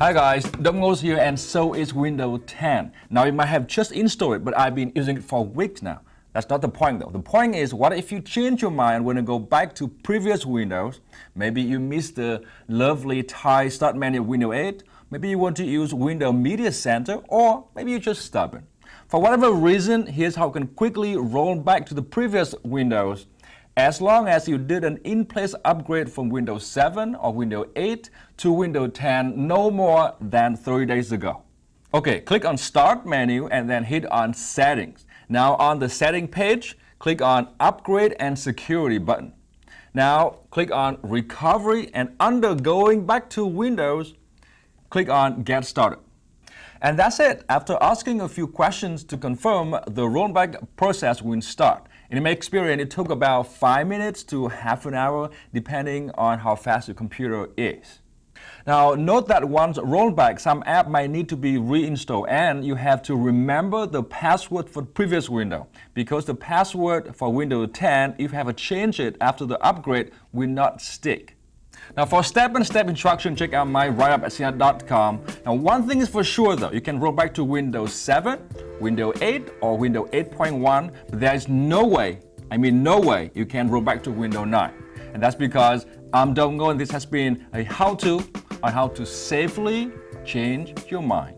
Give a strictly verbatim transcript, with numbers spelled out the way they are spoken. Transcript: Hi guys, Dong Ngo here, and so is Windows ten. Now you might have just installed it, but I've been using it for weeks now. That's not the point though. The point is, what if you change your mind when you go back to previous Windows? Maybe you miss the lovely Thai start menu of Windows eight. Maybe you want to use Windows Media Center, or maybe you're just stubborn. For whatever reason, here's how you can quickly roll back to the previous Windows. As long as you did an in-place upgrade from Windows seven or Windows eight to Windows ten no more than thirty days ago. Okay, click on Start menu and then hit on Settings. Now on the Setting page, click on Upgrade and Security button. Now click on Recovery, and under Going Back to Windows, click on Get Started. And that's it. After asking a few questions to confirm, the rollback process will start. In my experience, it took about five minutes to half an hour, depending on how fast your computer is. Now, note that once rollback, some app might need to be reinstalled, and you have to remember the password for the previous window, because the password for Windows ten, if you have changed it after the upgrade, will not stick. Now, for step-by-step instruction, check out my write-up at C N dot com. Now, one thing is for sure though, you can roll back to Windows seven, Windows eight, or Windows eight point one, but there is no way, I mean no way, you can roll back to Windows nine. And that's because I'm Dong Ngo, and this has been a how-to on how to safely change your mind.